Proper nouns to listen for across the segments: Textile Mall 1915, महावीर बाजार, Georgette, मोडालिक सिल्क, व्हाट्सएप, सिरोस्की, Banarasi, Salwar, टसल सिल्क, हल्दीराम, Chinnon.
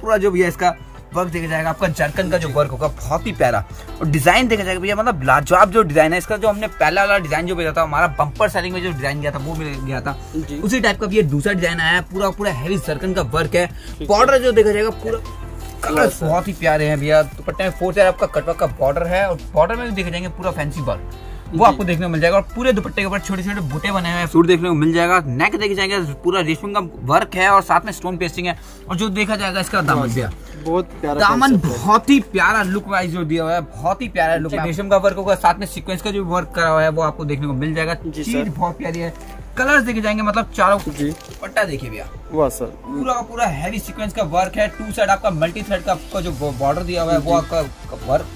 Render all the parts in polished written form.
पूरा जो भैया इसका वर्क देखा जाएगा, आपका जर्कन का जो वर्क होगा बहुत ही प्यारा, और डिजाइन देखा जाएगा भैया मतलब लाजवाब जो डिजाइन है इसका। जो हमने पहला वाला डिजाइन जो भेजा था हमारा बम्पर सेलिंग में जो डिजाइन गया था वो मिल गया था, उसी टाइप का भैया दूसरा डिजाइन आया है। पूरा पूरा हैवी जर्कन का वर्क है, बॉर्डर जो देखा जाएगा पूरा कलर्स बहुत ही प्यारे हैं भैया। दुपट्टे में 4-4 आपका कटवर्क का बॉर्डर है, और बॉर्डर में भी देखे जाएंगे पूरा फैंसी वर्क, वो आपको देखने को मिल जाएगा। और पूरे दुपट्टे के ऊपर छोटे छोटे बूटे बने हुए हैं, सूट देखने को मिल जाएगा। नेक देखे जाएंगे पूरा रेशम का वर्क है, और साथ में स्टोन पेस्टिंग है। और जो देखा जाएगा इसका दामन भैया बहुत प्यारा, दामन बहुत ही प्यारा लुक वाइज जो दिया हुआ है, बहुत ही प्यारा लुक। रेशम का वर्क होगा, साथ में सीक्वेंस का जो वर्क करा हुआ है वो आपको देखने को मिल जाएगा। चीज बहुत प्यारी है, कलर्स देखे जाएंगे मतलब चारों। दुपट्टा देखिए भैया वाह सर, पूरा का पूरा हैवी सीक्वेंस का वर्क है। टू साइड आपका मल्टी थ्रेड का आपका जो बॉर्डर दिया हुआ है वो आपका वर्क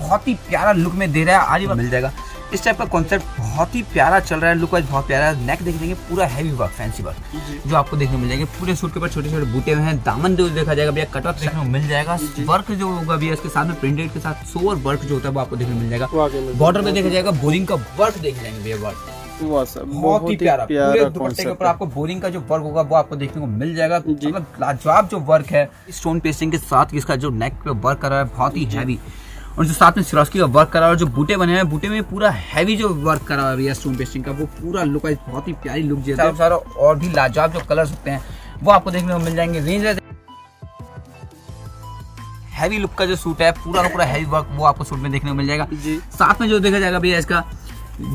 बहुत ही प्यारा लुक में दे रहा है। आज मिल जाएगा इस टाइप का कॉन्सेप्ट बहुत ही प्यारा चल रहा है, लुक वाइज बहुत प्यारा है। नेक देख लेंगे पूरा हैवी वर्क, फैंसी वर्क जो आपको देखने को मिल जाएगा। पूरे सूट के ऊपर छोटे छोटे बूटे हुए हैं। दामन जो देखा जाएगा भैया कटवर्क देखने को मिल जाएगा। वर्क जो होगा भैया इसके साथ में प्रिंटेड के साथ सोवर वर्क जो होता है वो आपको देखने को मिल जाएगा। बॉर्डर में देखा जाएगा बोरिंग का वर्क देखे जाएंगे भैया, वर्क बहुत ही प्यारा। पूरे दुपट्टे के ऊपर आपको बोरिंग का जो वर्क होगा वो आपको देखने को मिल जाएगा, मतलब लाजवाब जो वर्क है। स्टोन पेस्टिंग के साथ इसका जो नेक पे वर्क कर रहा है बहुत ही हैवी, और जो साथ में सिरोस्की का वर्क करा हुआ है। जो बूटे बने हैं, बूटे में पूरा हैवी जो वर्क करा हुआ है स्टोन पेस्टिंग का, वो पूरा लुक है बहुत ही प्यारी लुक देता है सारा। और भी लाजवाब जो कलर्स होते हैं वो आपको देखने को मिल जाएंगे। रेंज हैवी लुक का जो सूट है पूरा का पूरा हैवी वर्क वो आपको सूट में देखने को मिल जाएगा। साथ में जो देखा जाएगा भैया इसका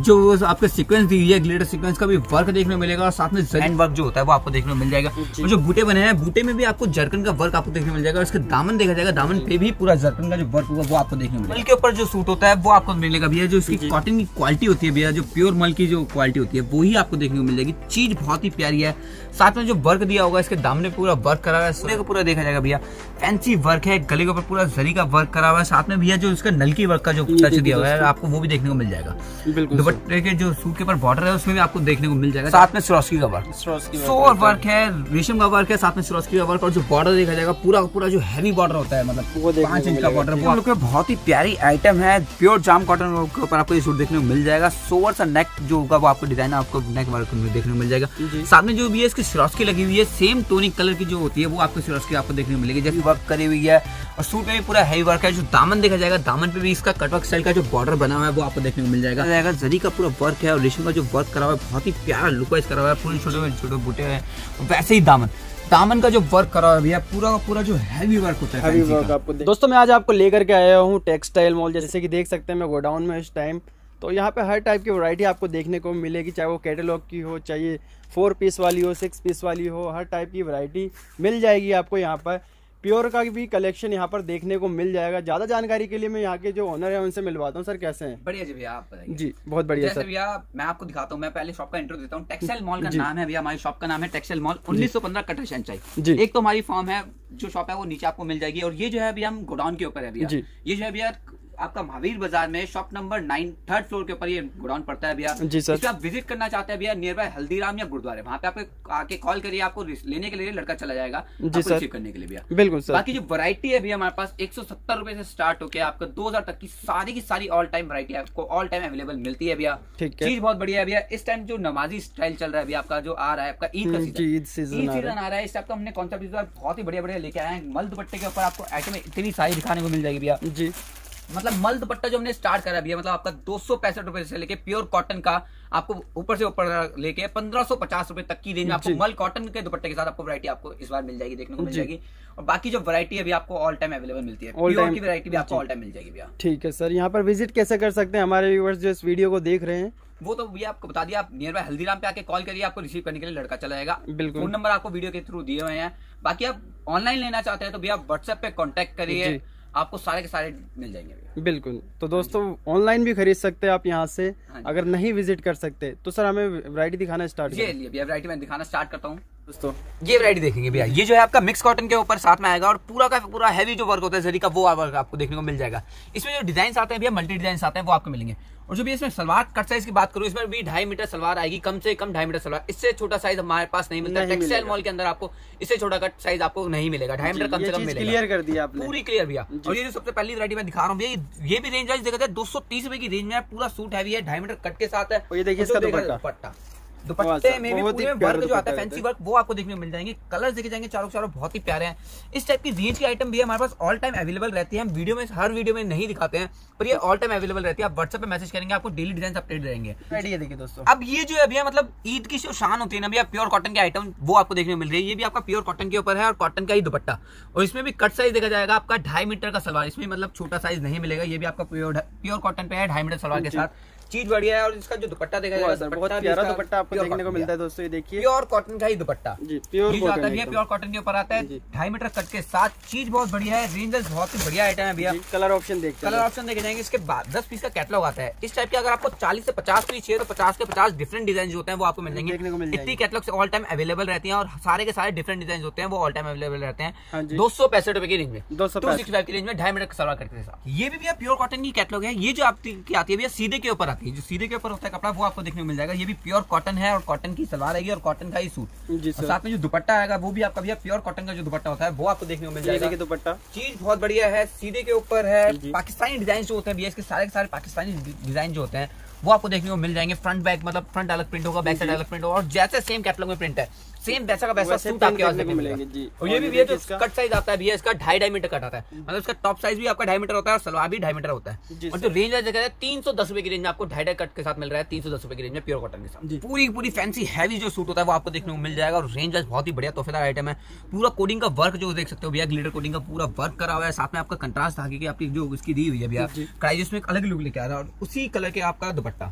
जो आपके सीक्वेंस दी हुई है, ग्लिटर सीक्वेंस का भी वर्क देखने को मिलेगा, और साथ में जर्कन वर्क जो होता है वो आपको देखने को मिल जाएगा। और जो बूटे बने हैं, बूटे में भी आपको जर्कन का वर्क आपको देखने को मिल जाएगा। और इसके दामन देखा जाएगा, दामन पे भी पूरा जर्कन का जो वर्क होगा वो आपको देखने को मिलेगा। मल के ऊपर जो सूट होता है वो आपको मिलेगा भैया, जो इसकी कॉटन की क्वालिटी होती है भैया, जो प्योर मल की जो क्वालिटी होती है वही आपको देखने को मिल जाएगी। चीज बहुत ही प्यारी है, साथ में जो वर्क दिया होगा इसके दामन पूरा वर्क करा हुआ है। सूर्य को पूरा देखा जाएगा भैया फैंसी वर्क है, गले के ऊपर पूरा जरी का वर्क करा हुआ है। साथ में भैया जो इसका नलकी वर्क का जो टच दिया हुआ है आपको वो भी देखने को मिल जाएगा। दुपट्टे के जो सूट के ऊपर बॉर्डर है उसमें भी आपको देखने को मिल जाएगा। साथ में सिरोस्की का वर्क, सोवर वर्क है, रेशम का वर्क है, साथ में सिरोस्की का वर्क। और जो बॉर्डर देखा जाएगा पूरा पूरा जो हैवी बॉर्डर होता है, मतलब 5 इंच का बॉर्डर, वो आपको बहुत ही प्यारी आइटम है। प्योर जाम कॉटन के ऊपर आपको ये सूट देखने को मिल जाएगा। सोवर सा नेक जो होगा वो आपको डिजाइन आपको नेक वर्क देखने को मिल जाएगा। साथ में जो भी है इसकी सिरोस्की लगी हुई है, सेम टोनिक कलर की जो होती है वो आपको सिरोस्की आपको देखने को मिलेगी, जैसे वर्क करी हुई है। और सूट में भी पूरा हैवी वर्क है। जो दामन देखा जाएगा, दामन पे भी इसका कटवर्क स्टाइल का जो बॉर्डर बना हुआ है वो आपको देखने को मिल जाएगा। जरी का पूरा वर्क है, और रेशम का जो वर्क करा हुआ है बहुत ही प्यारा लुक वाइज करा हुआ है। पूरे छोटे छोटे बूटे हैं, वैसे ही दामन का जो वर्क करा हुआ है पूरा का पूरा जो हैवी वर्क होता है आपको। दोस्तों मैं आज आपको लेकर के आया हूँ टेक्सटाइल मॉल, जैसे कि देख सकते हैं मैं गोडाउन में इस टाइम। तो यहाँ पे हर टाइप की वैरायटी आपको देखने को मिलेगी, चाहे वो कैटलॉग की हो, चाहिए 4 पीस वाली हो, 6 पीस वाली हो, हर टाइप की वैरायटी मिल जाएगी आपको। यहाँ पर प्योर का भी कलेक्शन यहाँ पर देखने को मिल जाएगा। ज्यादा जानकारी के लिए मैं यहाँ के जो ओनर है उनसे मिलवाता हूँ। सर कैसे हैं? बढ़िया जी भैया, आप बताइए। जी बहुत बढ़िया सर। भैया मैं आपको दिखाता हूँ, मैं पहले शॉप का इंट्रो देता हूँ। टेक्सटाइल मॉल का नाम है भैया, हमारी शॉप का नाम है टेक्सटाइल मॉल 1915 कटर शहनशाही। एक तो हमारी फॉर्म है जो शॉप है वो नीचे आपको मिल जाएगी, और ये जो है भैया हम गोडाउन के ऊपर है भैया। ये जो है भैया आपका महावीर बाजार में शॉप नंबर 9 3rd फ्लोर के ऊपर ये गोडाउन पड़ता है भैया। तो आप विजिट करना चाहते हैं भैया नियर बाय हल्दीराम या गुरुद्वारे, वहाँ पे आपको आके कॉल करिए, आपको लेने के लिए लड़का चला जाएगा आपको रिसीव करने के लिए भैया। बिल्कुल सर। बाकी जो वैरायटी है भैया हमारे पास 170 रुपए से स्टार्ट होकर आपको 2000 तक की सारी ऑल टाइम वैरायटी आपको ऑल टाइम अवेलेबल मिलती है भैया। चीज बहुत बढ़िया है भैया। इस टाइम जो नमाजी स्टाइल चल रहा है भैया आपका, जो आ रहा है आपका ईद सीजन आ रहा है, इस टाइप का हमने कॉन्सेप्ट बहुत ही बढ़िया बढ़िया लेके आए हैं। मल दुपट्टे के ऊपर आपको आइटम इतनी सारी दिखाने को मिल जाएगी भैया। जी मतलब मल दुपट्टा जो हमने स्टार्ट करा भैया, मतलब आपका 265 रुपए से लेके प्योर कॉटन का आपको ऊपर से ऊपर लेके 1550 रुपए तक की रेंज में आपको मल कॉटन के दुपट्टे के साथ आपको वैरायटी आपको इस बार मिल जाएगी, देखने को मिल जाएगी। और बाकी जो वैरायटी अभी आपको ऑल टाइम अवेलेबल मिलती है, प्योर की वैरायटी भी आपको ऑल टाइम मिल जाएगी भैया। ठीक है सर, यहाँ पर विजिट कैसे कर सकते हैं हमारे व्यूअर्स जो इस वीडियो को देख रहे हैं? वो तो भैया आपको बता दिया, आप नियर बाय हल्दीराम पे आके कॉल करिए, आपको रिसीव करने के लिए लड़का चला जाएगा। बिल्कुल। फोन नंबर आपको वीडियो के थ्रू दिए हुए हैं। बाकी आप ऑनलाइन लेना चाहते हैं तो भैया आप व्हाट्सएप पे कॉन्टेक्ट करिए, आपको सारे के सारे मिल जाएंगे। बिल्कुल। तो दोस्तों ऑनलाइन भी खरीद सकते हैं आप यहाँ से, अगर नहीं विजिट कर सकते तो सर हमें वैरायटी दिखाना स्टार्ट करिए। वैरायटी मैं दिखाना स्टार्ट करता हूँ दोस्तों। ये वैरायटी देखेंगे भैया, ये जो है आपका मिक्स कॉटन के ऊपर साथ में आएगा, और पूरा का पूरा हैवी जो वर्क होता है जरी का वो वर्क आपको देखने को मिल जाएगा। इसमें जो डिजाइन आते हैं भैया, मल्टी डिजाइन आते हैं वो आपको मिलेंगे। और जो भी इसमें सलवार कट साइज की बात करूँ, इसमें भी 2.5 मीटर सलवार आएगी, कम से कम 2.5 मीटर सलवार। इससे छोटा साइज हमारे पास नहीं मिलता टेक्सटाइल मॉल के अंदर, आपको इससे छोटा कट साइज आपको नहीं मिलेगा। 2.5 मीटर कम से कम मिलेगा। क्लियर कर दिया आपने, पूरी क्लियर भैया। और ये जो सबसे पहली वैरायटी मैं दिखा रहा हूँ भैया, ये भी रेंज वाइज देखा जाए 230 रुपए की रेंज में पूरा सूट हैवी है, 2.5 मीटर कट के साथ है। दुपट्टे में भी पूरे वर्क जो आता है फैंसी वर्क वो आपको देखने को मिल जाएंगे। कलर्स देखे जाएंगे चारों चारों बहुत ही प्यारे हैं। इस टाइप की रेंज की आइटम भी हमारे पास ऑल टाइम अवेलेबल रहती है। हम वीडियो में हर वीडियो में नहीं दिखाते हैं पर ये ऑल टाइम अवेलेबल रहती है। आप व्हाट्सएप पे मैसेज करेंगे आपको डेली डिजाइन अपडेट रहेंगे। देखिए दोस्तों अब ये जो अभी मतलब ईद की जो शान होती है ना भैया प्योर कॉटन की आइटम वो आपको देखने को मिल रही है। ये भी आपका प्योर कॉटन के ऊपर है और कॉटन का ही दुपट्टा और इसमें भी कट साइज देखा जाएगा आपका 2.5 मीटर का सलवार। इसमें मतलब छोटा साइज नहीं मिलेगा। ये भी आपका प्योर कॉटन पे है 2.5 मीटर सलवार के साथ। चीज बढ़िया है और इसका जो दुपट्टा देखा जाएगा बहुत प्यारा दुपट्टा आपको देखने को मिलता है दोस्तों। ये देखिए प्योर कॉटन का ही दुपट्टा जी प्योर कॉटन के ऊपर आता है 2.5 मीटर कट के साथ। चीज बहुत बढ़िया है। रेंजर्स बहुत ही बढ़िया आइटम है भैया। कलर ऑप्शन देखे जाएंगे। इसके बाद 10 पीस का कैटलॉग आता है। इस टाइप के अगर आपको 40 से 50 पीस चाहिए तो 50 के 50 डिफरेंट डिजाइन होते हैं वो आपको मिल जाएंगे। इतनी कैटलॉग से ऑल टाइम अवेलेबल रहती है और सारे के सारे डिफरेंट डिजाइन होते हैं वो ऑल टाइम अवेलेबल रहते हैं 265 रुपए की रेंज में 265 की रेंज में 2.5 मीटर का सलवार कट के साथ। ये भी भैया प्योर कॉटन की कैटलॉग है। ये जो आपकी आती है भैया सीधे के ऊपर जो सीधे के ऊपर होता है कपड़ा वो आपको देखने को मिल जाएगा। ये भी प्योर कॉटन है और कॉटन की सलवार आएगी और कॉटन का ही सूट जी सर। साथ में जो दुपट्टा आएगा वो भी आपका भैया प्योर कॉटन का जो दुपट्टा होता है वो आपको देखने को मिल जाएगा। दुपट्टा चीज बहुत बढ़िया है। सीधे के ऊपर है। पाकिस्तानी डिजाइन जो होते हैं भैया इसके सारे के सारे पाकिस्तानी डिजाइन जो होते हैं वो आपको देखने को मिल जाएंगे। फ्रंट बैक मतलब फ्रंट अलग प्रिंट होगा बैक साइड अलग प्रिंट होगा और जैसे सेम कैटलॉग में प्रिंट है सेम वैसा का वैसा सूट आपके पास मिलेगा जी। और ये भी भैया जो कट साइज आता है भैया इसका 2.5 मीटर कट आता है मतलब इसका टॉप साइज भी आपका 2.5 मीटर होता है और सलवार भी 2.5 मीटर होता है। और जो रेंज है 310 रुपए की रेंज में आपको 2.5 कट के साथ मिल रहा है 310 रुपए की रेंज में प्योर कॉटन के साथ। पूरी फैंसी हैवी जो सूट होता है वो आपको देखने को मिल जाएगा और रेंज बहुत ही बढ़िया तोहफेदार आइटम है। पूरा कोडिंग का वर्क जो देख सकते हो भैया ग्लिटर कोडिंग का पूरा वर्क करा हुआ है। साथ में आपका कंट्रास्ट धागे की आपकी जो उसकी दी हुई है भैया क्राइज में अलग लुक लेके आ रहा है और उसी कलर के आपका दुपट्टा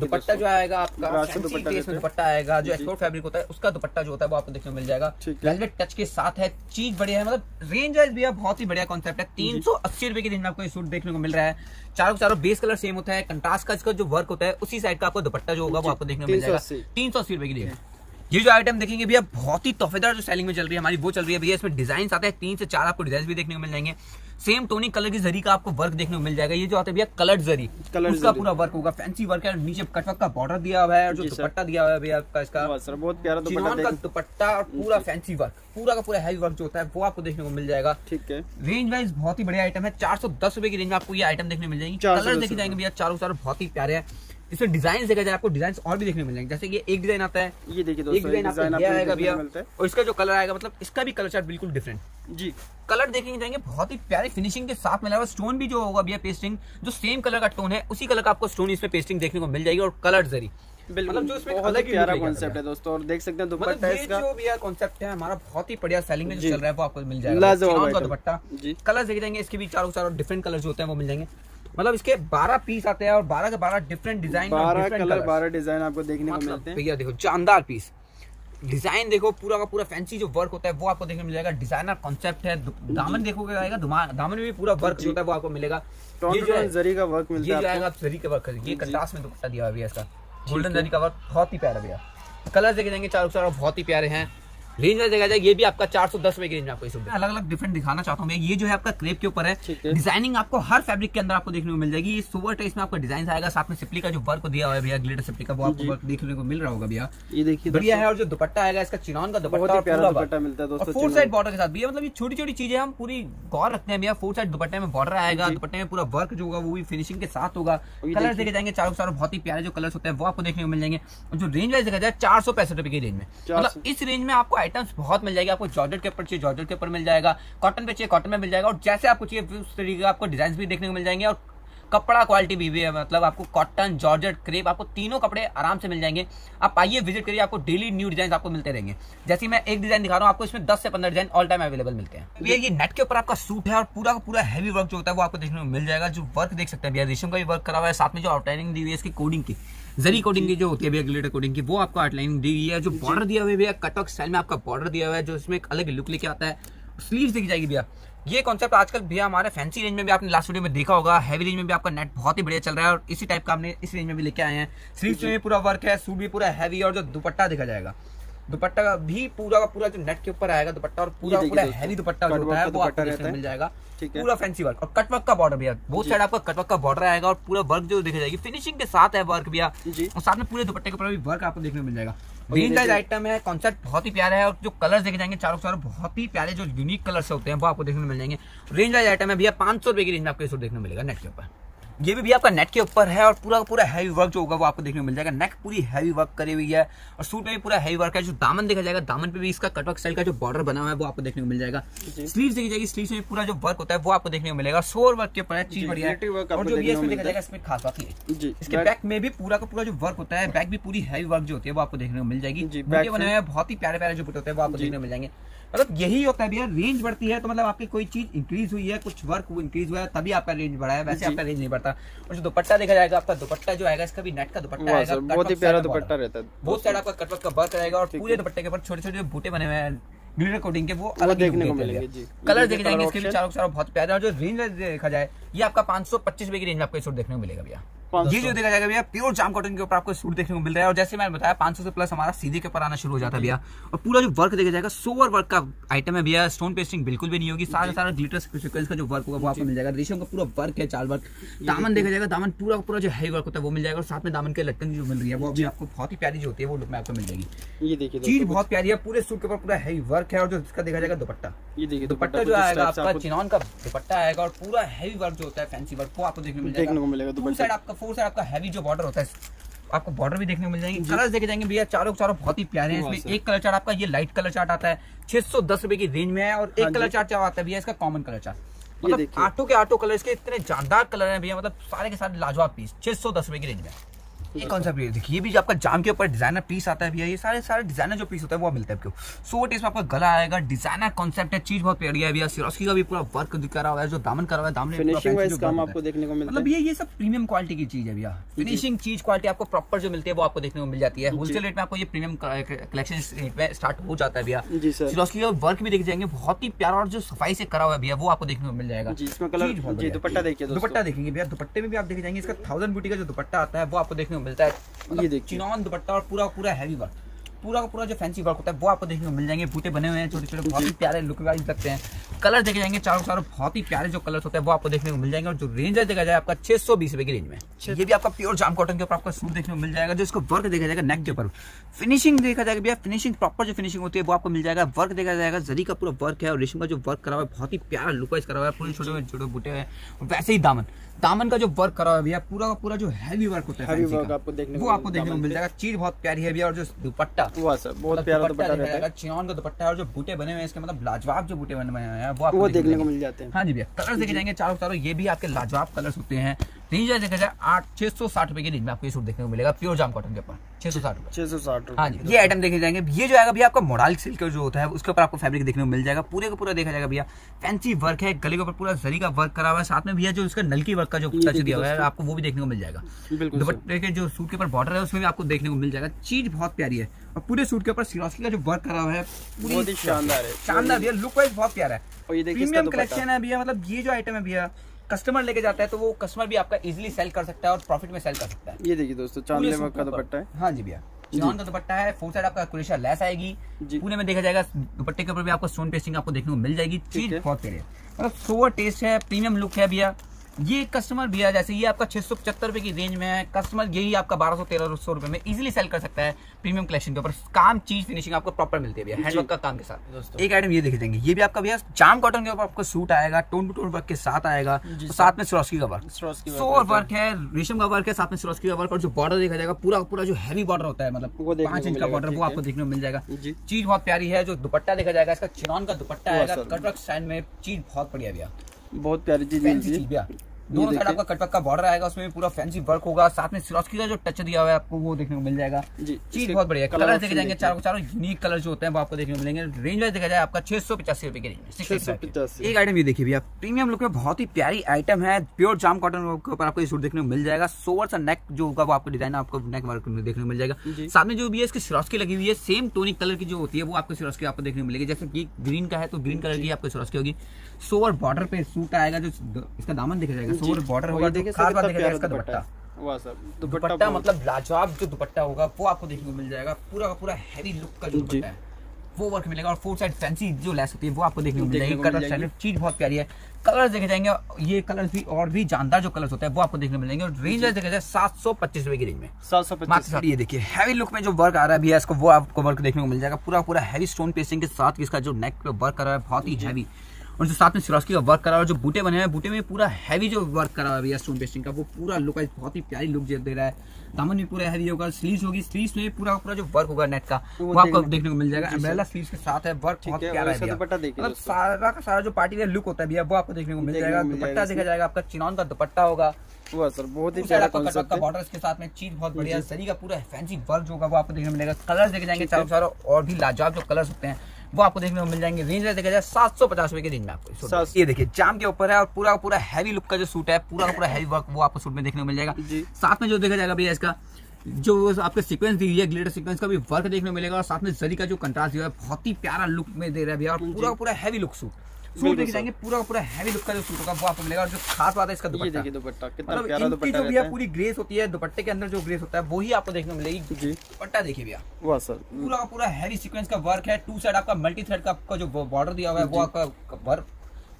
दुपट्टा जो आएगा आपका दुपट्टा आएगा जो एक्सपोर्ट फैब्रिक होता है उसका दुपट्टा जो होता है वो आपको देखने को मिल जाएगा। वेलवेट टच के साथ है। चीज बढ़िया है मतलब रेंज वाइज भैया बहुत ही बढ़िया कॉन्सेप्ट है। 380 रुपए की रेंज में आपको ये सूट देखने को मिल रहा है। चारों बेस कलर सेम होता है। कंट्रास्ट का इसका जो वर्क होता है उसी साइड का आपको दुपट्टा जो होगा वो आपको देखने को मिल जाएगा 380 रुपए की रेंज। ये जो आइटम देखेंगे भैया बहुत ही तोहफेदार जो सेलिंग में चल रही है हमारी वो चल रही है भैया। इसमें डिजाइन आते हैं 3 से 4 आपको डिजाइन भी देखने को मिल जाएंगे। सेम टोनी कलर की जरी का आपको वर्क देखने को मिल जाएगा। ये जो आता है भैया कलर जरी उसका पूरा वर्क होगा। फैंसी वर्क है। नीचे कटवर्क का बॉर्डर दिया हुआ है और जो दुपट्टा दिया हुआ है भैया आपका इसका बहुत प्यारा चिनॉन का दुपट्टा और पूरा फैंसी वर्क पूरा का पूरा हैवी वर्क जो होता है वो आपको देखने को मिल जाएगा। ठीक है रेंज वाइज बहुत ही बढ़िया आइटम है। 410 रुपए की रेंज में आपको ये आइटम देखने मिल जाएगी। कलर देखे जाएंगे भैया चारों चारों बहुत ही प्यारे है। इसमें डिजाइन देखा जाए आपको डिजाइन और भी देखने मिल जाएंगे। जैसे ये एक डिजाइन आता है ये देखिए दोस्तों एक डिजाइन आएगा भैया और इसका जो कलर आएगा मतलब इसका भी कलर चार्ट बिल्कुल डिफरेंट जी। कलर देखेंगे जाएंगे बहुत ही प्यारे फिनिशिंग के साथ मिला हुआ। स्टोन भी जो होगा भैया पेस्टिंग जो सेम कलर का टोन है उसी कलर का आपको स्टोन इसमें पेस्टिंग देखने को मिल जाएगी और कलर जरी बिल्कुल जो इसमें बहुत ही प्यारा कॉन्सेप्ट है दोस्तों। और देख सकते हैं दुपट्टा इसका जो भी कॉन्सेप्ट है हमारा बहुत ही बढ़िया सेलिंग में जो चल रहा है वो आपको मिल जाएगा। दुपट्टा कलर देखे जाएंगे इसके भी चारों चारों डिफरेंट कलर जो होते हैं वो मिल जाएंगे। मतलब इसके 12 पीस आते हैं और 12 के 12 डिफरेंट डिजाइन 12 कलर 12 डिजाइन आपको देखने को मिलते हैं भैया। देखो शानदार पीस डिजाइन देखो पूरा का पूरा फैंसी जो वर्क होता है वो आपको देखने को मिल जाएगा। डिजाइनर कॉन्सेप्ट है। दामन देखोगे आएगा दामन में भी पूरा वर्क जो होता है वो आपको मिलेगा। ये जो जरी का वर्क मिलता है जाएगा आप जरी का वर्क करेंगे। ये कंट्रास्ट में दुपट्टा दिया हुआ है इसका गोल्डन जरी का वर्क बहुत ही प्यारा भैया। कलर देखे जाएंगे चारों चारों बहुत ही प्यारे हैं। रेंज में देखा जाए ये भी आपका 410 रुपए की रेंज में आपको इस अलग अलग डिफरेंट दिखाना चाहता हूँ मैं। ये जो है आपका क्रेप के ऊपर है। डिजाइनिंग आपको हर फैब्रिक के अंदर आपको देखने को मिल जाएगी। ये सोवर टेस्ट में आपका डिजाइन आएगा। साथ में सिप्ली का जो वर्क दिया हुआ है भैया ग्लिटर सिप्ली का वो आपको वर्क देखने को मिल रहा होगा भैया। ये देखिए बढ़िया है। और जो दुपट्टा आएगा इसका चिनॉन का दुपट्टा मिलता है दोस्तों 4 साइड बॉर्डर के साथ भैया। मतलब ये छोटी छोटी चीजें हम पूरी गौर रखते हैं भैया। 4 साइड दुपट्टे में बॉर्डर आएगा। दुपट्टे में पूरा वर्क जो होगा वो भी फिनिशिंग के साथ होगा। कलर देखे जाएंगे चारों चारों बहुत ही प्यारे जो कलर होते हैं वो आपको देखने को मिल जाएंगे। जो रेंज वाइज देखा जाए 465 रुपए की रेंज में मतलब इस रेंज में आपको आइटम्स बहुत मिल जाएगी। आपको जॉर्जेट के ऊपर चाहिए जॉर्जेट के ऊपर मिल जाएगा। कॉटन पे चाहिए कॉटन में मिल जाएगा। और जैसे आपको चाहिए उस तरीके का आपको डिजाइन भी देखने को मिल जाएंगे। और कपड़ा क्वालिटी भी है मतलब आपको कॉटन जॉर्जेट क्रेप आपको तीनों कपड़े आराम से मिल जाएंगे। आप आइए विजिट करिए आपको डेली न्यू डिजाइन आपको मिलते रहेंगे। जैसे मैं एक डिजाइन दिखा रहा हूँ आपको इसमें 10 से 15 डिजाइन ऑल टाइम अवेलेबल मिलते हैं भैया। ये नेट के ऊपर आपका सूट है और पूरा का पूरा हैवी वर्क जो होता है वो आपको देखने को मिल जाएगा। जो वर्क देख सकते हैं भैया रेशम का भी वर्क करा हुआ है। साथ में जो आउटलाइनिंग दी हुई है इसकी कोडिंग की जरी कोडिंग की जो होती है भैया ग्लिटर कोडिंग की वो आपको आउटलाइन दी हुई है। जो बॉर्डर दिया हुआ है भैया कटवर्क स्टाइल में आपका बॉर्डर दिया हुआ है जो इसमें एक अलग लुक लेके आता है। स्लीव्स दिख जाएगी भैया। ये कॉन्सेप्ट आजकल भैया हमारे फैंसी रेंज में भी आपने लास्ट वीडियो में देखा होगा। हैवी रेंज में भी आपका नेट बहुत ही बढ़िया चल रहा है और इसी टाइप का हमने इस रेंज में भी लेके आए हैं। स्लीव्स में भी पूरा वर्क है। सूट भी पूरा हैवी और जो दुपट्टा देखा जाएगा दुपट्टा का भी पूरा का पूरा जो नेट के ऊपर आएगा दुपट्टा और पूरा पूरा हैवी दुपट्टा जो होता है वो आपको देखने मिल जाएगा। पूरा फैंसी वर्क और कटवर्क का बॉर्डर भैया बहुत साइड आपका कटवर्क का बॉर्डर आएगा और पूरा वर्क जो देखा जाएगी फिनिशिंग के साथ है वर्क भैया। और साथ में पूरे दुपट्टे के ऊपर भी वर्क आपको देखने मिल जाएगा। रेंज वाइज आइटम है। कॉन्सेप्ट बहुत ही प्यारा है और जो कलर्स देखे जाएंगे चारों चारों बहुत ही प्यारे जो यूनिक कलर्स होते हैं वो आपको देखने मिल जाएंगे। रेंज वाइज आइटम है भैया 500 रुपए की रेंज में आपको सूट देखने मिलेगा नेट के ऊपर। ये भी आपका नेट के ऊपर है और पूरा पूरा हैवी वर्क जो होगा वो आपको देखने को मिल जाएगा। नेक पूरी हैवी वर्क करी हुई है और सूट में भी पूरा हैवी वर्क है। जो दामन देखा जाएगा, दामन पे भी इसका कटवर्क स्टाइल का जो बॉर्डर बना हुआ है वो आपको देखने को मिल जाएगा। स्लीव्स देखी जाएगी, स्लीव्स में पूरा जो वर्क होता है वो आपको देखने को मिलेगा। सोर वर्क के ऊपर चीज बढ़िया है और जो इसमें देखा जाएगा इसमें खास बात है इसके बैक में भी पूरा का पूरा जो वर्क होता है, बैक भी पूरी हैवी वर्क जो होती है वो आपको देखने को मिल जाएगी। बुटे बनाए हुए बहुत ही प्यारे प्यारे जो बुटे होते हैं वो आपको देखने को मिल जाएंगे। मतलब यही होता है भैया, रेंज बढ़ती है तो मतलब आपकी कोई चीज इंक्रीज हुई है, कुछ वर्क इंक्रीज हुआ है तभी आपका रेंज बढ़ा है, वैसे आपका रेंज नहीं बढ़ता। और जो दुपट्टा देखा जाएगा आपका दुपट्टा जो आएगा इसका भी नेट का दुपट्टा आएगा, बहुत ही प्यारा दुपट्टा रहता है, बहुत सारा आपका कटवर्क का वर्क रहेगा और पूरे दुपट्टे के ऊपर छोटे छोटे बूटे बने हुए हैं ग्लिटर कोटिंग के, वो अलग देखने को मिलेंगे। कलर देखे जाएंगे इसके भी चारों चारों बहुत प्यारे। और जो रेंज देखा जाए ये आपका 525 रुपए की रेंज में आपको सूट देखने को मिलेगा भैया। ये जो देखा जाएगा भैया प्योर जाम कॉटन के ऊपर आपको सूट देखने को मिल रहा है और जैसे मैंने बताया 500 से प्लस हमारा सीधे के ऊपर आना शुरू हो जाता है भैया। और पूरा जो वर्क देखा जाएगा सोवर वर्क का आइटम है भैया, स्टोन पेस्टिंग बिल्कुल भी नहीं होगी, सारा सारा ग्लिटर सीक्वेंस का जो वर्क होगा वो आपको मिल जाएगा। रेशम का पूरा वर्क है, चार वर्क। दामन देखा जाएगा, दामन पूरा पूरा जो हैवी वर्क होता है वो मिल जाएगा और साथ में दामन के लटकन जो मिल रही है वो भी आपको बहुत ही प्यारी जो होती है वो लुक में आपको मिल जाएगी। ये देखिए चीज बहुत प्यारी है, पूरे सूट के ऊपर पूरा हैवी वर्क है। और जो इसका देखा जाएगा दुपट्टा, ये देखिए दुपट्टा जो आएगा आपका चिनॉन का दुपट्टा आएगा और पूरा हैवी वर्क जो होता है फैंसी वर्क वो आपको देखने को मिलेगा। दुपट्टा आपका फोर्स आपका हैवी जो बॉर्डर होता है आपको बॉर्डर भी देखने को मिल जाएंगे। कलर्स देखे जाएंगे भैया चारों चारों बहुत ही प्यारे हैं। इसमें एक कलर चार्ट आपका ये लाइट कलर चार्ट आता है 610 रुपए की रेंज में है और एक कलर चार्ट आता है भैया इसका कॉमन कलर चार्ट। मतलब आटो के आटो कलर इसके इतने जानदार कलर हैं भैया, मतलब सारे के सारे लाजवाब पीस 610 रुपए की रेंज में। ये कौन सा पीस देखिए, ये भी आपका जाम के ऊपर डिजाइनर पीस आता है भैया। ये सारे सारे डिजाइनर जो पीस होता है वो मिलता है आपको। सूट इसमें आपका गला आएगा, डिजाइनर कॉन्सेप्ट है, चीज बहुत प्यारी है भैया। सिरोस्की का भी पूरा वर्क दिखा हुआ है, जो दामन करा हुआ है दामन फिनिशिंग वाइज काम आपको देखने को मिलता है। मतलब ये सब प्रीमियम क्वालिटी की चीज है भैया, फिनिशिंग चीज क्वालिटी आपको प्रॉपर जो मिलती है वो आपको देखने को मिल जाती है। होलसेल रेट में आपको ये प्रीमियम कलेक्शन रेट में स्टार्ट हो जाता है भैया। सिरोस्की का वर्क भी देख जाएंगे, बहुत ही प्यारा और जो सफाई से करा हुआ है भैया वो आपको देखने को मिल जाएगा। दुपट्टा देखिए, दुपट्टा देखेंगे भैया, दुपट्टे में भी आप देख जाएंगे इसका 1000 बूटी का जो दुपट्टा आता है वो आपको देखने मिलता है। ये देखिए चिनॉन दुपट्टा और पूरा पूरा हैवी वर्क, पूरा का पूरा जो फैंसी वर्क होता है वो आपको देखने को मिल जाएंगे। बूटे बने हुए हैं छोटे छोटे, बहुत ही प्यारे लुक वाइज लगते हैं। कलर देखे जाएंगे चारों चारों बहुत ही प्यारे जो कलर होते हैं वो आपको देखने को मिल जाएंगे। और जो रेंज देखा जाए आपका 620 रुपए की रेंज में। ये भी आपका प्योर जाम कॉटन के ऊपर आपका सूट देखने को मिल जाएगा। जो इसको वर्क देखा जाएगा नेक के ऊपर, फिनिशिंग देखा जाएगा भैया, फिनिशिंग प्रॉपर जो फिनिशिंग होती है वो आपको मिल जाएगा। वर्क देखा जाएगा, जरी का पूरा वर्क है और रेशम का जो वर्क करा हुआ है बहुत ही प्यारा लुक वाइज करा हुआ है। पूरे छोटे छोटे बूटे हैं, वैसे ही दामन दामन का जो वर्क करा हुआ है भैया पूरा का पूरा जो हैवी वर्क होता है हैवी वर्क आपको देखने को मिल जाएगा। चीज बहुत प्यारी है भैया। और जो दुपट्टा बहुत प्यारा दुपट्टा रहता है, चिनॉन का दुपट्टा है और जो बूटे बने हुए हैं इसके मतलब लाजवाब जो बूटे बने हुए हैं वो आपको देखने को मिल जाते हैं। हाँ जी भैया, कलर देखे जाएंगे चारों चारों, ये भी आपके लाजवाब कलर्स होते हैं। रेंज देखा जाए 660 रुपए की रेंज में आपको ये सूट देखने को मिलेगा, प्योर जाम कॉटन के ऊपर 660। हाँ जी, ये आइटम देखे जाएंगे। ये जो आएगा भैया आपका मोडालिक सिल्क जो होता है उसके ऊपर आपको फैब्रिक देखने को मिल जाएगा। पूरे का पूरा देखा जाएगा भैया फैंसी वर्क है, गले के ऊपर पूरा जरी का वर्क करा हुआ है, साथ में भैया जो इसका नलकी वर्क का जो टच दिया हुआ है आपको वो भी देखने को मिल जाएगा। दुपट्टे के जो सूट के ऊपर बॉर्डर है उसमें भी आपको देखने को मिल जाएगा। चीज बहुत प्यारी है और पूरे सूट के ऊपर सिरोस्की का जो वर्क करा हुआ है बहुत ही शानदार है, शानदार भैया, लुक वाइज बहुत प्यारा है। और ये प्रीमियम कलेक्शन है भैया, मतलब ये जो आइटम है भैया कस्टमर लेके जाता है तो वो कस्टमर भी आपका इजीली सेल कर सकता है और प्रॉफिट में सेल कर सकता है। ये देखिए दोस्तों चांदले वर्क का दुपट्टा है। हाँ जी भैया, चिनॉन का दुपट्टा है, फोर साइड आपका कुरेशा लेस आएगी। पुणे में देखा जाएगा दुपट्टे के ऊपर भी आपको स्टोन पेस्टिंग आपको देखने को मिल जाएगी। चीज बहुत प्यारी है, मतलब सोवर टेस्ट है, प्रीमियम लुक है भैया। ये कस्टमर भैया जैसे ये आपका 675 रुपए की रेंज में है, कस्टमर यही आपका 1200-1300 रुपए में इजीली सेल कर सकता है। प्रीमियम कलेक्शन के ऊपर काम चीज फिनिशिंग आपको प्रॉपर मिलती है भैया, हैंडवर्क का काम के साथ। एक आइटम ये देख देंगे, ये भी आपका भैया जाम कॉटन के ऊपर आपको सूट आएगा, टोन टू टोन वर्क के साथ आएगा, साथ में सिरोस्की का वर्क, सोवर वर्क है, रेशम का वर्क है, साथ में सिरोस्की का वर्क। और जो बॉर्डर देखा जाएगा पूरा पूरा जो हैवी बॉर्डर होता है मतलब 5 इंच का बॉर्डर वो आपको देखने को मिल जाएगा। चीज बहुत प्यारी है। जो दुपट्टा देखा जाएगा इसका चिनॉन का दुपट्टा आएगा, कटवर्क स्टाइल में, चीज बहुत बढ़िया भैया, बहुत प्यारी चीज भैया। दोनों साइड आपका कटवर्क का बॉर्डर आएगा, उसमें भी पूरा फैंसी वर्क होगा, साथ में सिरोस्की का जो टच दिया हुआ है आपको वो देखने को मिल जाएगा। चीज बहुत बढ़िया। कलर देखे जाएंगे चारों चारों, यूनिक कलर जो होते हैं वो आपको देखने को मिलेंगे। रेंज वाइज देखा जाए आपका 685 रुपए की रेंज में। एक आइटम ये देखिए भैया, प्रीमियम लुक में बहुत ही प्यारी आइटम है, प्योर जाम कॉटन के ऊपर आपको ये सूट देखने को मिल जाएगा। सोवर सा नेक जो होगा वो आपको डिजाइन आपको नेक वर्क देखने को मिल जाएगा। साथ में जो भी है इसकी सिरोस्की लगी हुई है, सेम टोनिक कलर की जो होती है वो आपको सिरोस्की आपको देखने को मिलेगी। जैसे कि ग्रीन का है तो ग्रीन कलर की आपको सिरोस्की होगी। सोवर बॉर्डर पे सूट आएगा, जो इसका दामन दिख जाएगा बॉर्डर होगा, खास बात देखा जाएगा इसका दुपट्टा। वाह सर, दुपट्टा मतलब लाजवाब जो दुपट्टा होगा वो आपको देखने को मिल जाएगा। पूरा का पूरा हैवी लुक का जो दुपट्टा है वो वर्क मिलेगा और फोर साइड फैंसी जो लेस होती है वो आपको देखने को मिल जाएगी। कलर स्टाइल चीज बहुत प्यारी है। कलर्स देखे जाएंगे, ये कलर्स भी और भी जानदार जो कलर्स होते हैं वो आपको देखने को मिलेंगे। और रेंज देखा जाए 725 रुपए की रेंज में, 725। ये देखिए हैवी लुक में जो वर्क आ रहा है भैया इसको वो आपको वर्क देखने को मिल जाएगा। पूरा पूरा हैवी स्टोन पेस्टिंग के साथ इसका जो नेक पे वर्क आ रहा है बहुत ही हैवी। और जो साथ में सिरोस्की का वर्क करा हुआ है, जो बूटे बने हैं बूटे में पूरा हैवी जो वर्क करा हुआ है स्टोन पेस्टिंग का, वो पूरा लुक आज बहुत ही प्यारी लुक दे रहा है। दामन भी पूरा हैवी होगा, स्लीव्स होगी, स्लीव्स में पूरा पूरा जो वर्क होगा नेट का वो आपको देखने को मिल जाएगा। अम्ब्रेला स्लीव्स के साथ है, वर्क बहुत प्यारा है, मतलब सारा का सारा जो पार्टी वेयर लुक होता है भैया वो आपको देखने को मिल जाएगा। दुपट्टा देखा जाएगा, आपका चिनॉन का दुपट्टा होगा सर, बहुत ही प्यारा कॉन्सेप्ट है। बॉर्डर्स के साथ में चीज बहुत बढ़िया, सरी का पूरा फैंसी वर्क होगा वो आपको देखने को मिलेगा। कलर्स देखे जाएंगे चारों चारों, और भी लाजवाब जो कलर्स होते हैं वो आपको देखने को मिल जाएंगे। रेंज देखा जाए 750 रुपए की रेंज में आपको ये देखिए जाम के ऊपर है, और पूरा पूरा हैवी लुक का जो सूट है, पूरा पूरा हैवी वर्क वो आपको सूट में देखने को मिल जाएगा। साथ में जो देखा जाएगा भैया इसका जो आपके सीक्वेंस दी हुई है ग्लिटर सीक्वेंस का भी वर्क देखने को मिलेगा, और साथ में जरी का जो कंट्रास्ट दिया है बहुत ही प्यारा लुक में दे रहा है भैया, और पूरा पूरा हैवी लुक सूट देखे जाएंगे, पूरा पूरा हैवी लुक का जो सूट होगा वो आपको मिलेगा। और जो खास बात है इसका दुपट्टा, मतलब इनकी जो भैया पूरी ग्रेस होती है, दुपट्टे के अंदर जो ग्रेस होता है वही आपको देखने को मिलेगी। दुपट्टा देखिए भैया वाह सर, पूरा पूरा हैवी सीक्वेंस का वर्क है। टू साइड आपका मल्टी थ्रेड का आपका जो बॉर्डर दिया हुआ है वो आपका वर्क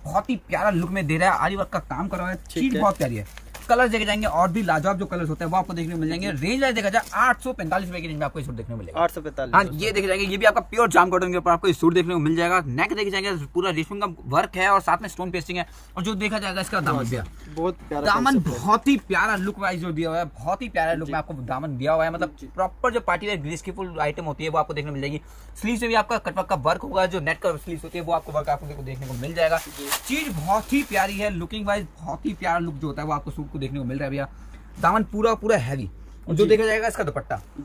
बहुत ही प्यारा लुक में दे रहा है, आरी वर्क का काम कर रहा है, चीज बहुत प्यारी है। कलर देखे जाएंगे और भी लाजवाब जो कलर्स होते हैं वो आपको देखने को मिल जाएंगे। रेंज देखा जाए 845 रुपए की रेंज में आपको ये सूट देखने को मिलेगा। 845 हाँ ये देखे जाएंगे, ये भी आपका प्योर जाम कॉटन के ऊपर आपको ये सूट देखने को मिल जाएगा। नेक देखे जाएंगे पूरा रेशम का वर्क है, और साथ में स्टोन पेस्टिंग है। और जो देखा जाएगा इसका दामन दिया बहुत प्यारा, दामन बहुत ही प्यारा लुक वाइज जो दिया हुआ है, बहुत ही प्यारा लुक में आपको दामन दिया हुआ है, मतलब प्रॉपर जो पार्टी वेयर ग्रेसफुल आइटम होती है वो आपको देखने को मिल जाएगी। स्लीव से भी आपका कटवर्क का वर्क होगा, जो नेट का स्लीव होती है वो आपको वर्क आपको देखने को मिल जाएगा। चीज बहुत ही प्यारी है, लुकिंग वाइज बहुत ही प्यारा लुक जो होता है वो आपको सूट देखने को मिल रहा है भैया। दामन पूरा पूरा हैवी, और जो देखा जाएगा इसका दुपट्टा भी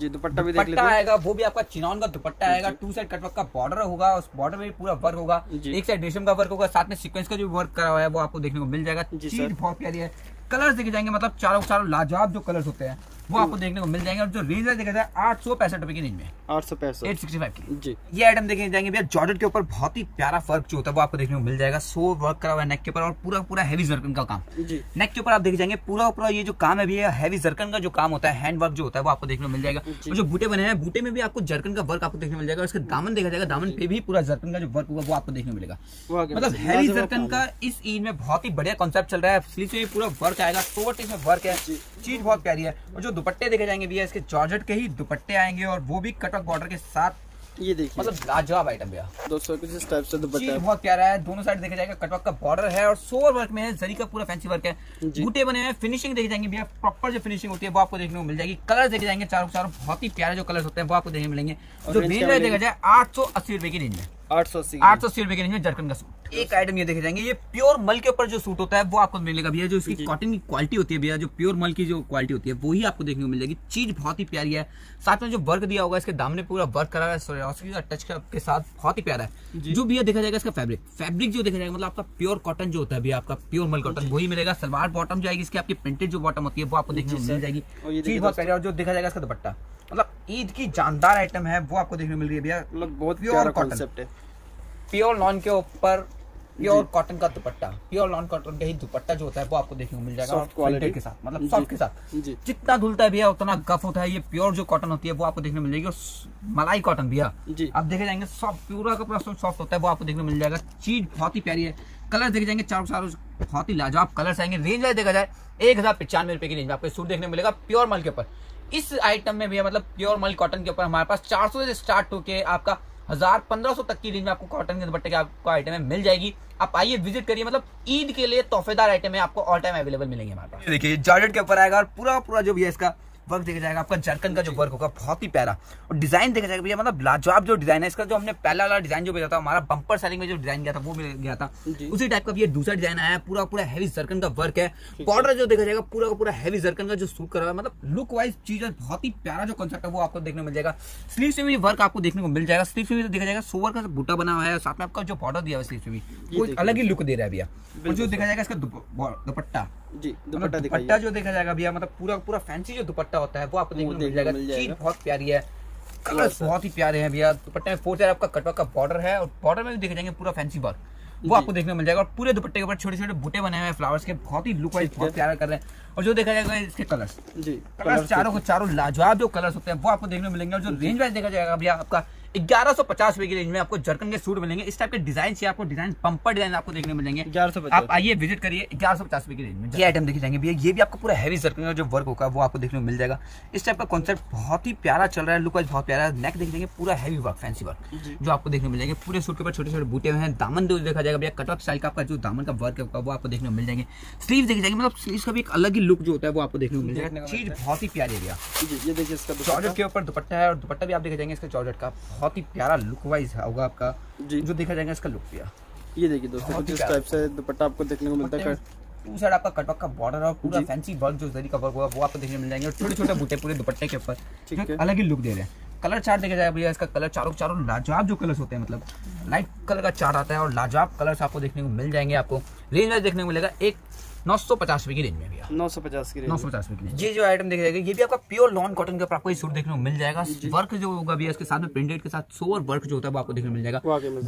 देख लेते हैं। आएगा वो भी आपका चिनॉन का दुपट्टा आएगा, टू साइड कटवर्क का बॉर्डर होगा, उस बॉर्डर में पूरा वर्क होगा, एक साइड रेशम का वर्क होगा, साथ में सीक्वेंस का जो वर्क करा हुआ है वो आपको देखने को मिल जाएगा। चीज बहुत प्यारी है, कलर्स देखे जाएंगे, मतलब चारों चारों लाजवाब जो कलर्स होते हैं वो आपको देखने को मिल जाएंगे। और जो रेंज देखा जाए 865 रुपए की रेंज में 865 की जी। ये आइटम देखे जाएंगे भैया जॉर्जेट के ऊपर, बहुत ही प्यारा वर्क जो होता है वो आपको देखने को मिल जाएगा। सो वर्क करा हुआ है नेक के ऊपर, और पूरा पूरा हैवी जर्कन का काम नेक के ऊपर आप देखे जाएंगे। पूरा पूरा ये जो काम है भैया हैवी जर्कन का जो काम होता है, हैंड वर्क जो होता है वो आपको देखने को मिल जाएगा। और जो बूटे बने हैं बूटे में भी आपको जर्कन का वर्क आपको देखने मिल जाएगा। उसका दामन देखा जाएगा, दामन पे भी पूरा जर्कन का जो वर्क होगा वो आपको देखने मिलेगा, मतलब हैवी जर्कन का इस ईद में बहुत ही बढ़िया कॉन्सेप्ट चल रहा है। स्लीव से पूरा वर्क आएगा, टोटल इसमें वर्क है, चीज बहुत प्यारी है। और जो दुपट्टे देखे जाएंगे भैया इसके जॉर्जेट के ही दुपट्टे आएंगे, और वो भी कटवर्क बॉर्डर के साथ। ये देखिए मतलब लाजवाब आइटम भैया, दोस्तों कुछ इस टाइप से दुपट्टा बहुत प्यारा है। दोनों साइड देखा जाएगा कटवर्क का बॉर्डर है, और सोवर वर्क में है, जरी का पूरा फैंसी वर्क है, बूटे बने हैं, फिनिशिंग देखे जाएंगे भैया प्रॉपर जो फिनिशिंग होती है वो आपको देखने को मिल जाएगी। कलर देखे जाएंगे चारों चारों, बहुत ही प्यारे जो कलर होते हैं वो आपको देखने मिलेंगे। जो रेंज देखा जाए 880 रुपए की रेंज में 880 रुपए के रेंज में जर्कन का सूट। एक आइटम ये देखे जाएंगे, ये प्योर मल के ऊपर जो सूट होता है वो आपको मिलेगा भैया। जो इसकी कॉटन की क्वालिटी होती है भैया, जो प्योर मल की जो क्वालिटी होती है वही आपको देखने को मिल जाएगी। चीज बहुत ही प्यारी है, साथ में जो वर्क दिया होगा इसके दामन में पूरा वर्क करा है, सिरोस्की का टच के साथ बहुत ही प्यारा है। जो भैया देखा जाएगा इसका फैब्रिक जो देखा जाएगा, मतलब आपका प्योर कॉटन जो होता है भैया, आपका प्योर मल कॉटन वही मिलेगा। सलवार बॉटम जाएगी इसकी, आपकी प्रिंटेड जो बॉटम होती है वो आपको देखने को मिल जाएगी। चीज बहुत प्यारी है। और जो देखा जाएगा इसका दुपट्टा, मतलब ईद की जानदार आइटम है वो आपको देखने को मिल रही है भैया। बहुत प्योर कॉन्सेप्ट है, प्योर लॉन के ऊपर प्योर कॉटन का दुपट्टा, प्योर लॉन कॉटन का ही दुपट्टा जो होता है वो आपको देखने को मिल जाएगा। सॉफ्ट क्वालिटी के साथ, मतलब सॉफ्ट के साथ जितना धुलता है भैया उतना गफ होता है। ये प्योर जो कॉटन होती है वो आपको देखने को मिल जाएगी। और मलाई कॉटन भैया आप देखे जाएंगे सॉफ्ट, पूरा का पूरा सॉफ्ट होता है वो आपको देखने को मिल जाएगा। चीज बहुत ही प्यारी है, कलर देखे जाएंगे चारों चारों, बहुत ही लाजवाब कलर्स आएंगे। रेंज देखा जाए 1095 रुपए की रेंज में आपको सूट देखने को मिलेगा। प्योर मल के ऊपर इस आइटम में भैया, मतलब प्योर मल कॉटन के ऊपर हमारे पास 400 से स्टार्ट होकर आपका 1000-1500 तक की रेंज में आपको कॉटन के दुपट्टे की आपको आइटम है मिल जाएगी। आप आइए विजिट करिए, मतलब ईद के लिए तोहफेदार आइटम है, आपको ऑल टाइम अवेलेबल मिलेंगे हमारे पास। देखिए जॉर्जेट के ऊपर आएगा, और पूरा पूरा जो भी है इसका वर्क देखा जाएगा, आपका जर्कन का जो वर्क होगा बहुत ही प्यारा। और डिजाइन देखा जाएगा भैया, मतलब लाजवाब जो डिजाइन है इसका। जो हमने पहला वाला डिजाइन जो भेजा था, हमारा बंपर सेलिंग में जो डिजाइन गया था वो मिल गया था, उसी टाइप का भी ये दूसरा डिजाइन आया है। पूरा पूरा हैवी जर्कन का वर्क है, बॉर्डर जो देखा जाएगा पूरा का पूरा हैवी जर्कन का जो सूट करा है, मतलब लुक वाइज चीज बहुत ही प्यारा जो कॉन्सेप्ट है वो आपको देखने को मिल जाएगा। स्लीव से भी वर्क आपको देखने को मिल जाएगा। स्लीव से भी देखा जाएगा सोवर का बूटा बना हुआ है, साथ में आपका जो बॉर्डर दिया हुआ स्लीव से भी वो अलग ही लुक दे रहा है भैया। और जो देखा जाएगा इसका दुपट्टा जी, दुपट्टा जो देखा जाएगा भैया, मतलब पूरा पूरा फैंसी जो दुपट्टा होता है वो आपको देखने को मिल जाएगा। चीज बहुत प्यारी है, कलर्स बहुत ही प्यारे हैं भैया। दुपट्टे में 4 आपका कटवर्क का बॉर्डर है, और बॉर्डर में भी देखे जाएंगे पूरा फैंसी वर्क वो आपको देखने को मिल जाएगा। और पूरे दुपट्टे के ऊपर छोटे छोटे बूटे बने हुए हैं फ्लावर्स के, बहुत ही लुक वाइज बहुत प्यारा कर रहे हैं। और जो देखा जाएगा इसके कलर्स जी, कलर्स चारों को चारों लाजवाब जो कलर्स होते हैं वो आपको देखने को मिलेंगे। और जो रेंज वाइज देखा जाएगा भैया, आपका 1150 रुपए की रेंज में आपको जर्कन के सूट मिलेंगे। इस टाइप के डिजाइन चाहिए आपको, डिजाइन पंपर डिजाइन आपको देखने मिलेंगे। 1150 आप आइए विजिट करिए। 1150 रुपए की रेंज में ये आइटम देखे जाएंगे भैया। ये भी आपको पूरा हैवी जर्कन का जो वर्क होगा वो आपको देखने को मिल जाएगा। इस टाइप का कॉन्सेप्ट बहुत ही प्यारा चल रहा है, लुक वाइज बहुत प्यारा है। नेक देखेंगे पूरा हैवी वर्क, फैंसी वर्क जो आपको देखने को मिल जाएंगे। पूरे सूट के ऊपर छोटे छोटे बूटे हुए हैं। दामन जो देखा जाएगा भैया, कटऑफ स्टाइल का आपका जो दामन का वर्क होगा वो आपको देखने को मिल जाएंगे। स्लीव देखी जाएंगे, मतलब स्लीव का भी एक अलग ही लुक जो होता है वो आपको देखने को मिल जाएगा। चीज बहुत ही प्यारी है। ये देखिए इसका जॉर्जेट के ऊपर दुपट्टा है और दुपट्टा भी आप देखे जाएंगे इसका जॉर्जेट का बहुत ही प्यारा लुक वाइज होगा आपका जो देखा जाएगा इसका लुक दिया। ये देखिए दोस्तों किस टाइप से दुपट्टा आपको देखने को मिलता है। टू साइड आपका कटवर्क का बॉर्डर और पूरा फैंसी वर्क जो जरी का वर्क होगा वो आपको देखने मिल जाएंगे। और छोटे छोटे बूटे पूरे दुपट्टे के ऊपर अलग ही लुक दे रहे हैं। कलर चार्ट देखा जाएगा भैया, इसका कलर चारों लाजवाब जो कलर्स होते हैं, मतलब लाइट कलर का चार्ट आता है और लाजवाब कलर्स आपको देखने को मिल जाएंगे। आपको रेंज वाइज देखने को मिलेगा। एक 950 रुपए की रेंज में भैया, 950 की रेंज, 950 रुपए की। ये जो आइटम देखा जाएगा ये भी आपका प्योर लॉन कॉटन के ऊपर आपको ये सूट देखने को मिल जाएगा। वर्क जो होगा भैया इसके साथ में प्रिंटेड के साथ सोवर वर्क जो होता है वो आपको देखने को मिल जाएगा।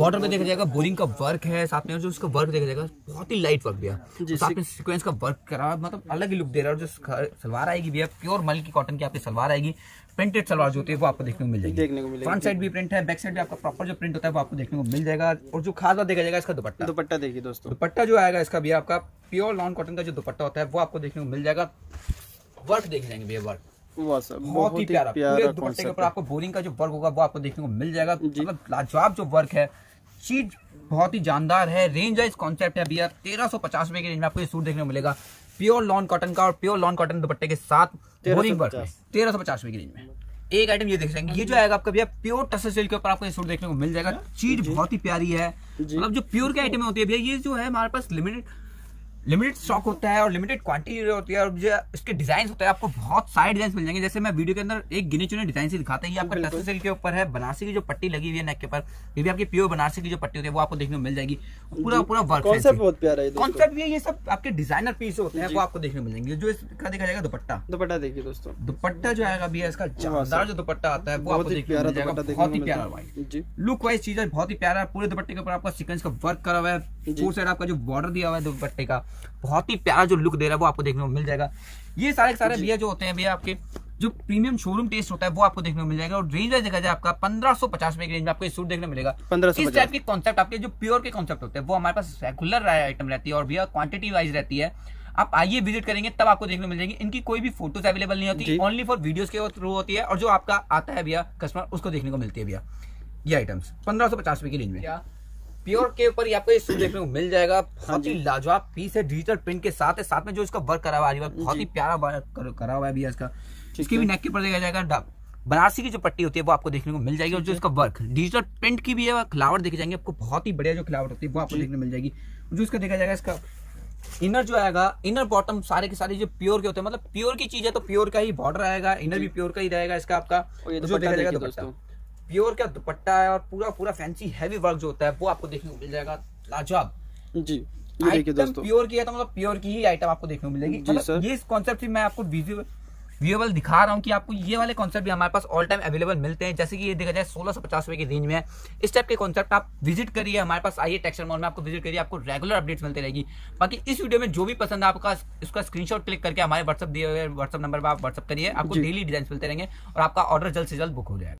बॉर्डर में देखा जाएगा बोरिंग का वर्क है, साथ में जो उसका वर्क देखा जाएगा बहुत ही लाइट वर्क भैया, साथ में सीक्वेंस का वर्क करा हुआ, मतलब अलग ही लुक दे रहा है। और जो सलवार आएगी भैया प्योर मल्की कॉटन की आपकी सलवार आएगी, प्रिंटेड सलवार जो होती है वो आपको देखने को मिल जाएगी। देखने को मिलेगा फ्रंट साइड भी प्रिंट है, बैक साइड भी आपका प्रॉपर जो प्रिंट होता है वो आपको देखने को मिल जाएगा। और जो खास बात देखा जाएगा इसका दुपट्टा, दुपट्टा देखिए दोस्तों, दुपट्टा जो आएगा इसका भी आपका प्योर लॉन कॉटन का जो दुपट्टा होता है वो आपको देखने को मिल जाएगा। वर्क देख जाएंगे भैया, वर्क बहुत ही प्यारा, पूरे दुपट्टे के ऊपर आपको बोरिंग का जो वर्क होगा वो आपको देखने को मिल जाएगा। मतलब लाजवाब जो वर्क है, चीज बहुत ही जानदार है। रेंज वाइज कॉन्सेप्ट है भैया। 1350 रुपए की रेंज में आपको ये सूट देखने को मिलेगा, प्योर लॉन कॉटन का और प्योर लॉन कॉटन दुपट्टे के साथ बोरिंग वर्क है। 1350 रुपए की रेंज में एक आइटम ये देख जाएंगे। ये जो आएगा आपका भैया प्योर टसल सिल्क के ऊपर आपको ये सूट देखने को मिल जाएगा। चीज बहुत ही प्यारी है। मतलब जो प्योर के आइटम होती है भैया, ये जो है हमारे पास लिमिटेड स्टॉक होता है और लिमिटेड क्वांटिटी होती है। और जो इसके डिजाइन होते हैं आपको बहुत सारे डिजाइन मिल जाएंगे। जैसे मैं वीडियो के अंदर एक गिने चुने डिजाइन से दिखाता है। ये आपका टसल सिल्क के ऊपर है, बनारसी की जो पट्टी लगी हुई है नेक के ऊपर, ये भी आपकी प्योर बनारसी की जो पट्टी होती है वो आपको देखने को मिल जाएगी। पूरा पूरा वर्क कॉन्सेप्ट बहुत प्यारा है। कॉन्सेप्ट ये सब आपके डिजाइनर पीस होते हैं वो आपको देखने को मिल जाएंगे। जो इसका देखा जाएगा दुपट्टा, दुपट्टा देखिए दोस्तों, दुपट्टा जो आएगा भैया इसका जानदार जो दुपट्टा आता है वो आपको देखने को मिल जाएगा। बहुत ही प्यारा वाइज लुक वाइज चीज है, बहुत ही प्यारा। पूरे दुपट्टे के ऊपर आपका सीक्वेंस का वर्क करा हुआ है। फोर साइड आपका जो बॉर्डर दिया हुआ है दुपट्टे का, बहुत ही प्यारा जो लुक दे रहा है वो आपको देखने को मिल जाएगा। ये सारे के सारे भैया जो होते हैं भैया आपके जो प्रीमियम शोरूम टेस्ट होता है वो आपको देखने को मिल जाएगा। और रेंज देखा जाए आपका 1550 रुपए की रेंज में आपको ये सूट देखने को मिलेगा। 1550 इस टाइप के कॉन्सेप्ट आपके जो प्योर के कॉन्सेप्ट होते हैं वो हमारे पास रेगुलर आइटम रहती है और भैया क्वांटिटी वाइज रहती है। आप आइए विजिट करेंगे तब आपको देखने को मिल जाएगी। इनकी कोई भी फोटोज अवेलेबल नहीं होती, ओनली फॉर वीडियोज के थ्रू होती है। और जो आपका आता है भैया कस्टमर उसको देखने को मिलती है भैया। ये आइटम्स 1550 रुपए की रेंज में प्योर के ऊपर आपको ये सूट देखने को मिल जाएगा। बहुत ही लाजवाब पीस है, डिजिटल प्रिंट के साथ है, साथ में जो इसका वर्क करा हुआ है बहुत ही प्यारा वर्क करा हुआ है भैया इसका। इसकी भी नेक के ऊपर देखा जाएगा बनारसी की जो पट्टी होती है वो आपको देखने को मिल जाएगी। और जो इसका वर्क डिजिटल प्रिंट की भी है, खिलावट देखी जाएंगे आपको, बहुत ही बढ़िया जो खिलावट होती है वो आपको देखने को मिल जाएगी। जो इसका देखा जाएगा इसका इनर जो आएगा, इनर बॉटम सारे के सारे जो प्योर के होते हैं, मतलब प्योर की चीज है तो प्योर का ही बॉर्डर आएगा, इनर भी प्योर का ही रहेगा इसका। आपका प्योर का दुपट्टा है और पूरा पूरा फैंसी हैवी वर्क जो होता है वो आपको देखने को मिल जाएगा। लाजवाब जी, ये देखिए दोस्तों प्योर की है तो मतलब प्योर की ही आइटम आपको देखने को मिलेगी। मतलब ये कॉन्सेप्ट भी मैं आपको व्यूएबल दिखा रहा हूँ कि आपको ये वाले कॉन्सेप्ट भी हमारे पास ऑल टाइम अवेलेबल मिलते हैं। जैसे कि ये देखा जाए 1650 रुपए की रेंज में है। इस टाइप के कॉन्सेप्ट आप विजिट करिए, हमारे पास आइए टेक्सटाइल मॉल में, आपको विजिट करिए, आपको रेगुलर अपडेट्स मिलते रहेगी। बाकी इस वीडियो में जो भी पसंद है आपका उसका स्क्रीनशॉट क्लिक करके हमारे व्हाट्सअप दिए हुए व्हाट्सअप नंबर पर आप व्हाट्सअप करिए, आपको डेली डिजाइन मिलते रहेंगे और आपका ऑर्डर जल्द से जल्द बुक हो जाएगा।